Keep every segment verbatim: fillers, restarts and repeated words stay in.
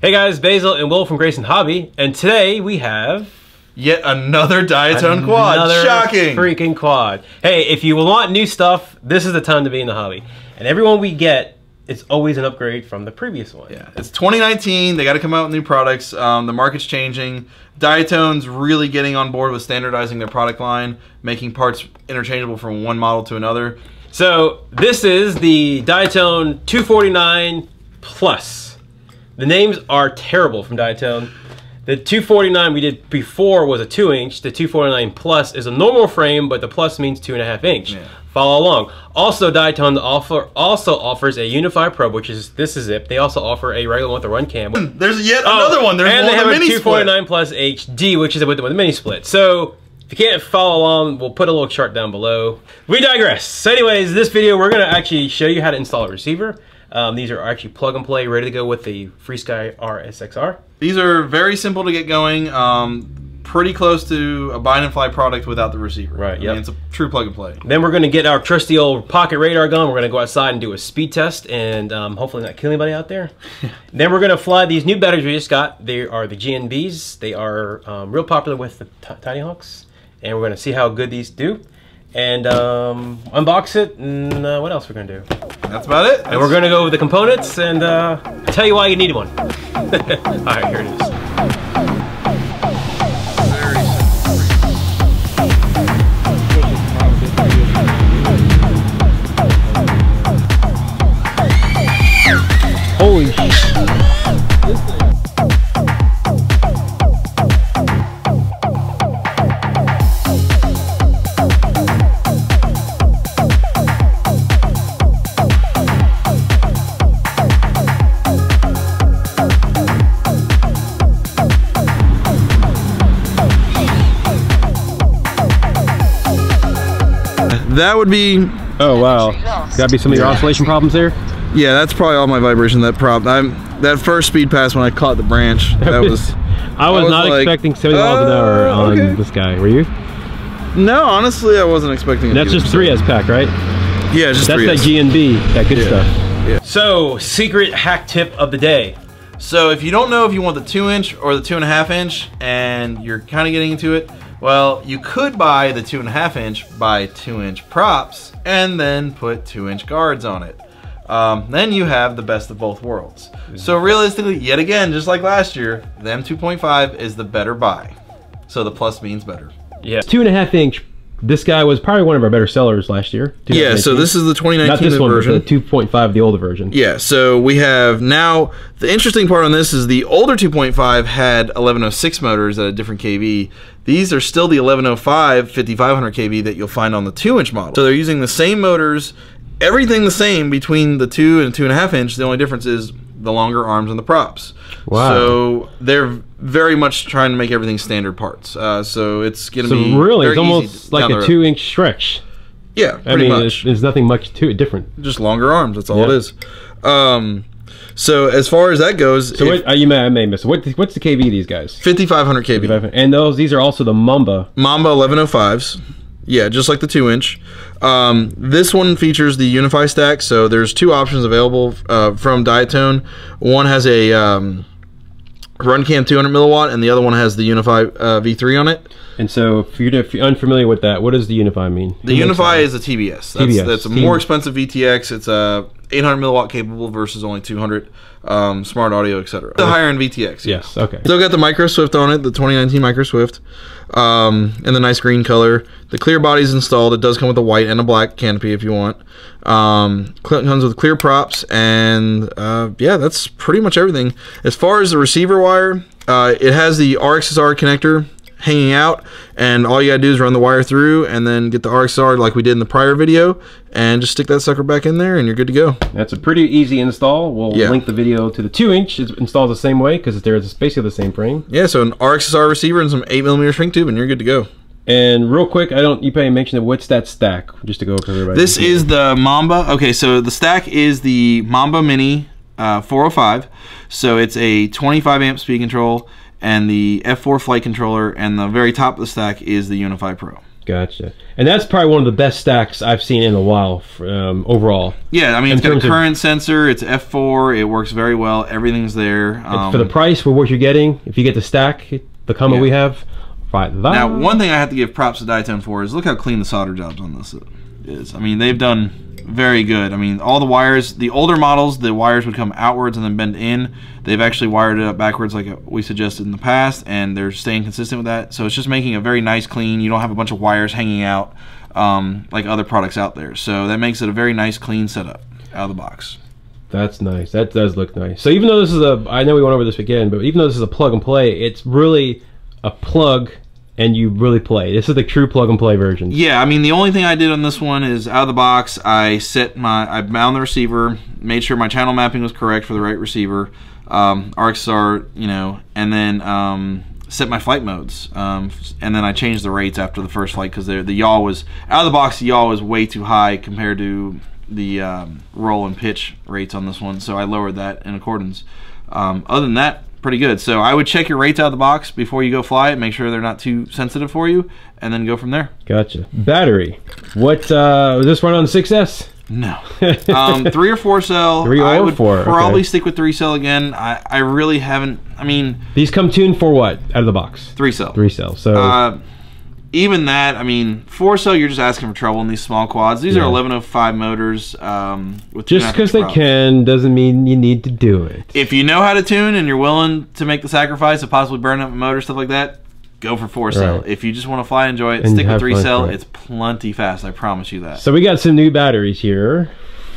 Hey guys, Basil and Will from Grayson Hobby, and today we have yet another Diatone quad. Another Shocking. freaking quad. Hey, if you want new stuff, this is the time to be in the hobby. And everyone we get, it's always an upgrade from the previous one. Yeah, it's twenty nineteen. They got to come out with new products. Um, the market's changing. Diatone's really getting on board with standardizing their product line, making parts interchangeable from one model to another. So this is the Diatone two forty-nine Plus. The names are terrible from Diatone. The two forty-nine we did before was a two inch. The two forty-nine plus is a normal frame, but the plus means two and a half inch. Yeah. Follow along. Also, Diatone offer also offers a Unify Probe, which is this is it. They also offer a regular one with a RunCam. There's yet oh, another one. There's and one they have a two forty-nine plus H D, which is with the, with the mini split. So if you can't follow along, we'll put a little chart down below. We digress. So, anyways, this video we're gonna actually show you how to install a receiver. Um, these are actually plug and play, ready to go with the FreeSky R S X R. These are very simple to get going, um, pretty close to a bind and fly product without the receiver. Right, yeah. It's a true plug and play. Then we're going to get our trusty old pocket radar gun. We're going to go outside and do a speed test and um, hopefully not kill anybody out there. Then we're going to fly these new batteries we just got. They are the G N Bs. They are um, real popular with the Tiny Hawks. And we're going to see how good these do. And um, unbox it, and uh, what else we're gonna do? That's about it. And we're gonna go over the components and uh, tell you why you need one. All right, here it is. Holy shit. That would be... Oh wow, gotta be some of your oscillation problems there? Yeah, that's probably all my vibration, that problem. I'm, that first speed pass when I caught the branch, that was... I was I not was expecting like, seventy miles an hour on okay. this guy, were you? No, honestly I wasn't expecting it. That's just three S pack, right? Yeah, just that's three S. That's that G N B, that good yeah. stuff. Yeah. So, secret hack tip of the day. So if you don't know if you want the two inch or the two and a half inch and you're kind of getting into it, well, you could buy the two and a half inch by two inch props and then put two inch guards on it. Um, then you have the best of both worlds. So realistically, yet again, just like last year, the M two point five is the better buy. So the plus means better. Yeah, two and a half inch. This guy was probably one of our better sellers last year. Yeah, so this is the twenty nineteen Not this one, version. Not the two point five, the older version. Yeah, so we have now, the interesting part on this is the older two point five had eleven oh six motors at a different K V. These are still the eleven oh five, fifty-five hundred K V that you'll find on the two inch model. So they're using the same motors, everything the same between the two and two and a half inch. The only difference is the longer arms and the props. Wow. So they're very much trying to make everything standard parts. Uh, so it's going to so be really, very it's almost like a two inch stretch. Yeah, pretty I mean, much. There's, there's nothing much to it different. Just longer arms, that's all yeah. it is. Um, so as far as that goes. So if, what, uh, you may, I may miss what, what's the K V these guys? fifty-five hundred K V. fifty-five hundred. And those, these are also the Mamba. Mamba eleven oh fives. Yeah, just like the two inch. Um, this one features the Unify stack, so there's two options available uh, from Diatone. One has a um, RunCam two hundred milliwatt, and the other one has the Unify uh, V three on it. And so, if you're, if you're unfamiliar with that, what does the Unify mean? The Unify is a T B S. That's, T B S. That's a more expensive V T X. It's a eight hundred milliwatt capable versus only two hundred, um, smart audio, et cetera. The higher end V T X. Yes. yes. Okay. Still got the Micro Swift on it, the twenty nineteen Micro Swift, um, and the nice green color. The clear body's installed. It does come with a white and a black canopy if you want. Um, comes with clear props, and uh, yeah, that's pretty much everything. As far as the receiver wire, uh, it has the R X S R connector hanging out, and all you gotta do is run the wire through and then get the R X R like we did in the prior video and just stick that sucker back in there and you're good to go. That's a pretty easy install. We'll yeah. link the video to the two inch. It installs the same way because there's basically the same frame. Yeah, so an R X S R receiver and some eight millimeter shrink tube and you're good to go. And real quick, I don't, you probably mentioned it, what's that stack? Just to go over everybody. This is the Mamba. Okay, so the stack is the Mamba Mini uh, four oh five. So it's a twenty-five amp speed control and the F four flight controller, and the very top of the stack is the Unify Pro. Gotcha. And that's probably one of the best stacks I've seen in a while um, overall. Yeah, I mean, it's got a current sensor, it's F four, it works very well, everything's there. Um, for the price, for what you're getting, if you get the stack, the combo yeah. we have, right, now, one thing I have to give props to Diatone for is look how clean the solder jobs on this is. I mean, they've done very good. I mean, all the wires, the older models, the wires would come outwards and then bend in. They've actually wired it up backwards like we suggested in the past, and they're staying consistent with that. So it's just making a very nice clean. You don't have a bunch of wires hanging out um, like other products out there. So that makes it a very nice clean setup out of the box. That's nice. That does look nice. So even though this is a, I know we went over this again, but even though this is a plug and play, it's really a plug and you really play. This is the true plug and play version. Yeah, I mean, the only thing I did on this one is out of the box, I set my, I bound the receiver, made sure my channel mapping was correct for the right receiver, um, R X R, you know, and then um, set my flight modes. Um, and then I changed the rates after the first flight because the yaw was, out of the box, the yaw was way too high compared to the um, roll and pitch rates on this one. So I lowered that in accordance. Um, other than that, pretty good. So I would check your rates out of the box before you go fly it, make sure they're not too sensitive for you, and then go from there. Gotcha. Battery. What, uh, was this run on the six S? No. Um, three or four cell. Three or I would four. probably okay. stick with three cell again. I, I really haven't, I mean. These come tuned for what out of the box? Three cell. Three cell. So. Uh, even that, I mean, four cell, you're just asking for trouble in these small quads. These yeah. are eleven oh five motors. Um, with just because they can doesn't mean you need to do it. If you know how to tune and you're willing to make the sacrifice of possibly burning up a motor, stuff like that, go for four cell. Right. If you just want to fly, enjoy it, and stick with three cell. It. It's plenty fast, I promise you that. So we got some new batteries here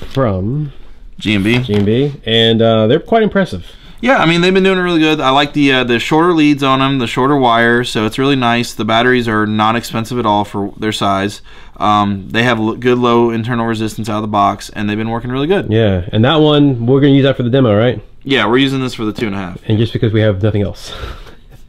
from G N B. G N B, and uh, they're quite impressive. Yeah, I mean, they've been doing really good. I like the uh, the shorter leads on them, the shorter wire, so it's really nice. The batteries are not expensive at all for their size. Um, they have good low internal resistance out of the box, and they've been working really good. Yeah, and that one, we're going to use that for the demo, right? Yeah, we're using this for the two and a half. And just because we have nothing else.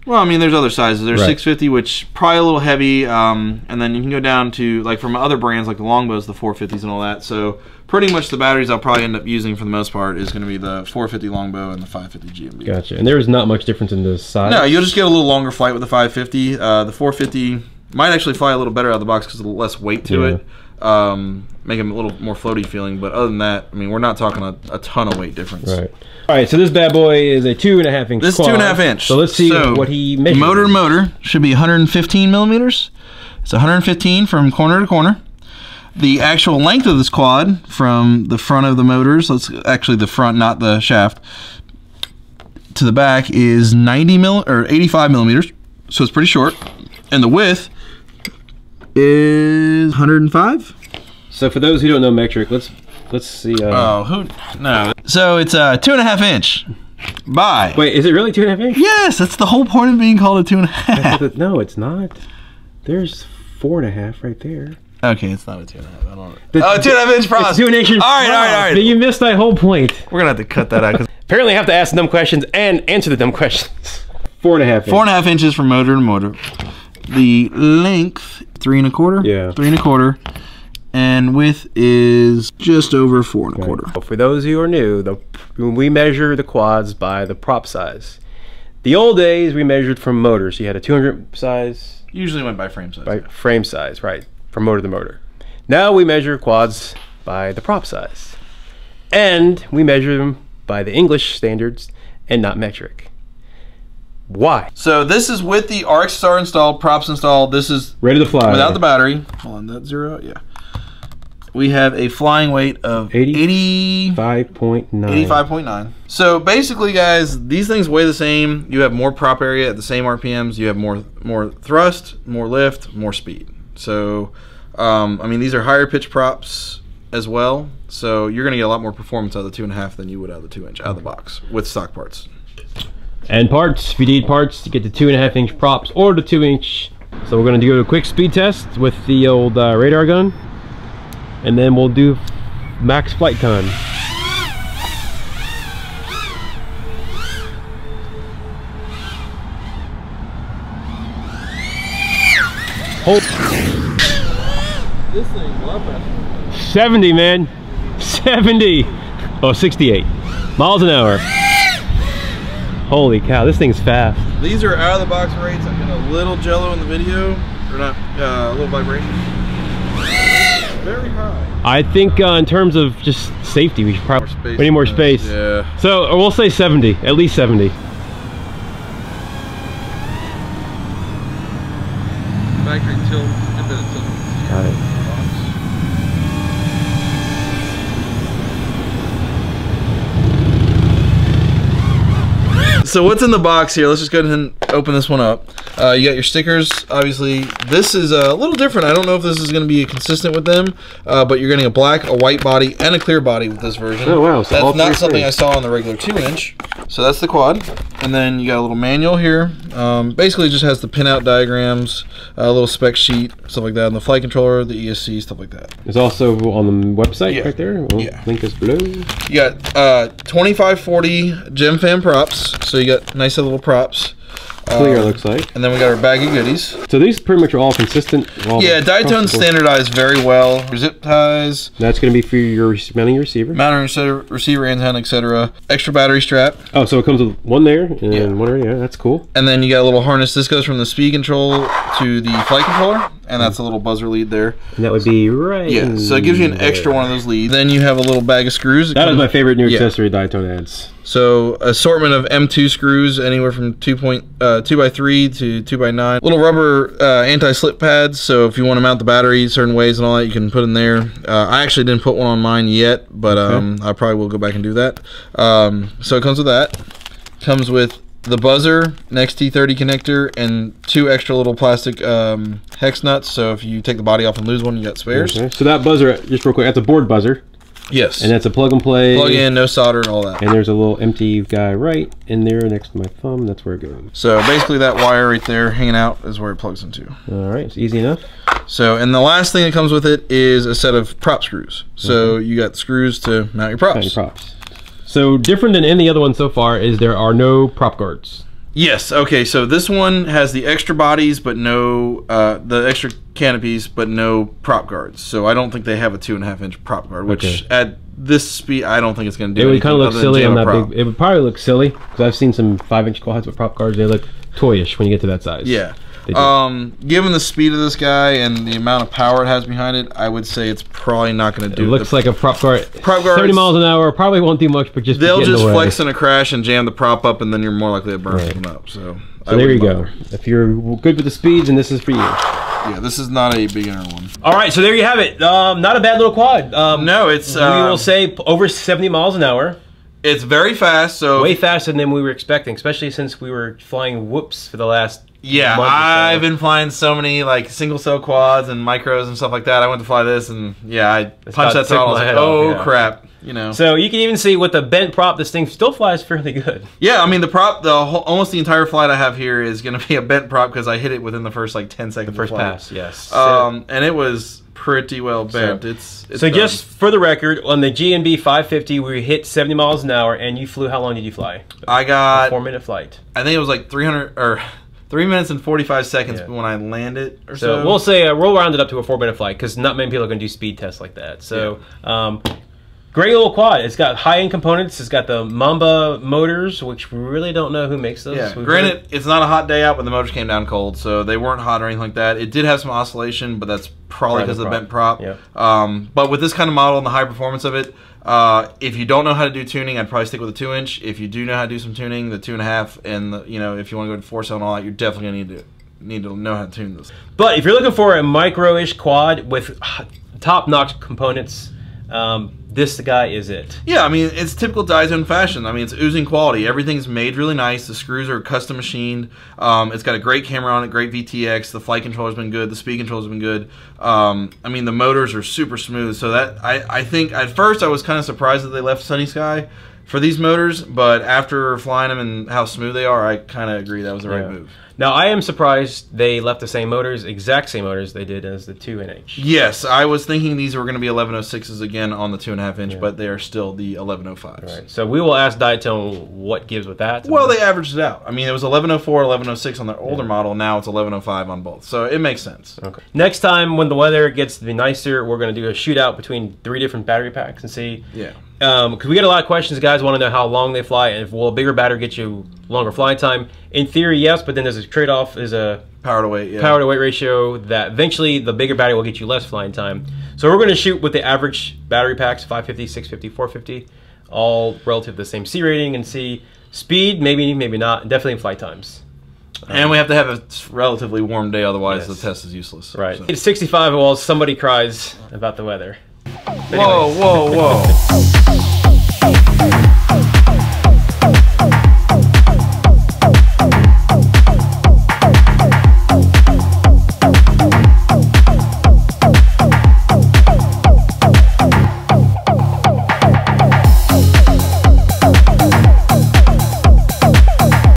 Well, I mean, there's other sizes. There's right. six fifty, which probably a little heavy, um, and then you can go down to, like, from other brands, like the Longbows, the four fifties and all that. So pretty much the batteries I'll probably end up using for the most part is going to be the four fifty Longbow and the five fifty G M B. Gotcha. And there is not much difference in the size? No, you'll just get a little longer flight with the five fifty. Uh, the four fifty might actually fly a little better out of the box because of the less weight to yeah. it, um, make them a little more floaty feeling. But other than that, I mean, we're not talking a, a ton of weight difference. Right. All right, so this bad boy is a two and a half inch. This is two and a half inch. So let's see so what he measures. Motor to motor should be one hundred fifteen millimeters. It's one hundred fifteen from corner to corner. The actual length of this quad from the front of the motors, let's actually the front, not the shaft, to the back is ninety mil or eighty-five millimeters. So it's pretty short. And the width is one hundred five. So for those who don't know metric, let's Let's see. Uh, oh, who? No. So it's a two and a half inch by. Wait, is it really two and a half inch? Yes, that's the whole point of being called a two and a half. No, it's not. There's four and a half right there. Okay, it's not a two and a half. I don't know. Oh, two and a half inch props. Two and a half inch props. All right, all right, all right. But you missed my whole point. We're going to have to cut that out. Apparently, I have to ask dumb questions and answer the dumb questions. Four and a half inches. Four and a half inches from motor to motor. The length, three and a quarter. Yeah. Three and a quarter. And width is just over four and a quarter. Right. For those who are new, the, we measure the quads by the prop size. The old days, we measured from motor. So you had a two hundred size. Usually went by frame size. By yeah. frame size, right, from motor to motor. Now we measure quads by the prop size. And we measure them by the English standards and not metric. Why? So this is with the R X S R installed, props installed. This is ready to fly without the battery. Hold on, that zero, yeah. We have a flying weight of eighty-five point nine. eighty-five point nine. So basically, guys, these things weigh the same. You have more prop area at the same R P Ms. You have more more thrust, more lift, more speed. So, um, I mean, these are higher pitch props as well. So you're going to get a lot more performance out of the two and a half than you would out of the two inch out of the box with stock parts. And parts, if you need parts, to get the two and a half inch props or the two inch. So we're going to do a quick speed test with the old uh, radar gun. And then we'll do max flight time. Hold. This thing, love that. seventy, man. seventy. Oh, sixty-eight miles an hour. Holy cow, this thing's fast. These are out of the box rates. I'm getting a little jello in the video. or not, uh, low vibration. Very high. I think uh, in terms of just safety, we should probably more space we need more that. space. Yeah. So or we'll say seventy, at least seventy. Factory tilt, embedded tilt. Got it. So what's in the box here? Let's just go ahead and open this one up. Uh, you got your stickers, obviously. This is a little different. I don't know if this is going to be consistent with them, uh, but you're getting a black, a white body, and a clear body with this version. Oh, wow. So that's not something I saw on the regular two inch. So that's the quad. And then you got a little manual here. Um, basically, it just has the pinout diagrams, a little spec sheet, stuff like that, and the flight controller, the E S C, stuff like that. It's also on the website yeah. right there. We'll yeah. link is below. You got uh, twenty-five forty GemFan props. So you got nice little props. Clear um, looks like. And then we got our bag of goodies. So these pretty much are all consistent. All yeah, Diatone standardized very well. Your zip ties. That's going to be for your mounting receiver. Mounting receiver, antenna, et cetera. Extra battery strap. Oh, so it comes with one there and yeah. one there. Yeah, that's cool. And then you got a little harness. This goes from the speed control to the flight controller. And that's a little buzzer lead there. And that would be right. Yeah, so it gives you an extra one of those leads. Then you have a little bag of screws. That is my favorite new yeah. accessory Diatone adds. So assortment of M two screws, anywhere from two point two by three to two by nine. Little rubber uh, anti-slip pads, so if you want to mount the battery certain ways and all that, you can put in there. Uh, I actually didn't put one on mine yet, but um, okay. I probably will go back and do that. Um, so it comes with that. Comes with the buzzer, an X T thirty connector, and two extra little plastic um, hex nuts, so if you take the body off and lose one, you got spares. Okay. So that buzzer, just real quick, that's a board buzzer. Yes. And that's a plug and play. Plug in, no solder and all that. And there's a little empty guy right in there next to my thumb. That's where it goes. So basically that wire right there hanging out is where it plugs into. All right. It's easy enough. So, and the last thing that comes with it is a set of prop screws. So mm-hmm. you got screws to mount your props. Mount your props. So different than any other one so far is there are no prop guards. Yes. Okay. So this one has the extra bodies, but no uh, the extra canopies, but no prop guards. So I don't think they have a two and a half inch prop guard, which okay. at this speed, I don't think it's going to do. It would kind of look silly on that big. It would probably look silly because I've seen some five inch quads with prop guards. They look toyish when you get to that size. Yeah. Um, given the speed of this guy and the amount of power it has behind it, I would say it's probably not going to do. It looks like a prop guard. Prop guards, thirty miles an hour probably won't do much, but just they'll just flex in a crash and jam the prop up, and then you're more likely to burn them up. So, so there you go. If you're good with the speeds, and this is for you. Yeah, this is not a beginner one. All right, so there you have it. Um, not a bad little quad. Um, no, it's we uh, will say over seventy miles an hour. It's very fast. So way faster than we were expecting, especially since we were flying whoops for the last. Yeah, I've been flying so many like single cell quads and micros and stuff like that. I went to fly this and yeah, I punched that throttle. I was like, oh yeah. crap, you know. So you can even see with the bent prop, this thing still flies fairly good. Yeah, I mean the prop, the whole, almost the entire flight I have here is going to be a bent prop because I hit it within the first like ten seconds. The first pass, yes. Um, and it was pretty well bent. So, it's, it's so done. Just for the record, on the G N B five fifty, we hit seventy miles an hour, and you flew. How long did you fly? I got a four minute flight. I think it was like three hundred or. Three minutes and forty-five seconds yeah. when I land it or so. So we'll say, uh, we'll round it up to a four-minute flight because not many people are going to do speed tests like that. So yeah. um, great little quad. It's got high-end components. It's got the Mamba motors, which we really don't know who makes those. Yeah. Granted, it's not a hot day out, but the motors came down cold, so they weren't hot or anything like that. It did have some oscillation, but that's probably because of the bent prop. Yeah. Um, but with this kind of model and the high performance of it, Uh, if you don't know how to do tuning, I'd probably stick with a two inch. If you do know how to do some tuning, the two and a half, and the, you know, if you want to go to four cell and all that, you're definitely gonna need to need to know how to tune this. But if you're looking for a micro-ish quad with top-notch components, um, this guy is it. Yeah, I mean it's typical Diatone fashion. I mean it's oozing quality. Everything's made really nice. The screws are custom machined. Um, it's got a great camera on it, great V T X. The flight controller's been good. The speed controller's been good. Um, I mean the motors are super smooth. So that I I think at first I was kind of surprised that they left Sunny Sky for these motors, but after flying them and how smooth they are, I kind of agree that was the right yeah. move. Now I am surprised they left the same motors, exact same motors they did as the two N H. Yes, I was thinking these were going to be eleven oh sixes again on the two and a half inch, yeah. but they are still the eleven oh fives. Right. So we will ask Diatone what gives with that. Well, they averaged it out. I mean, it was eleven oh four, eleven oh six on their older yeah. model. Now it's eleven oh five on both, so it makes sense. Okay. Next time when the weather gets to be nicer, we're going to do a shootout between three different battery packs and see. Yeah. Um, because we get a lot of questions, guys want to know how long they fly, and if will a bigger battery get you longer flying time? In theory, yes, but then there's a trade-off, is a power to weight, yeah. power to weight ratio that eventually the bigger battery will get you less flying time. So we're going to shoot with the average battery packs, five fifty, six fifty, four fifty, all relative to the same C rating, and see speed, maybe, maybe not, definitely in flight times. Um, and we have to have a relatively warm day, otherwise yes. the test is useless. Right. So. It's sixty-five while somebody cries about the weather. Anyways. Whoa, whoa, whoa.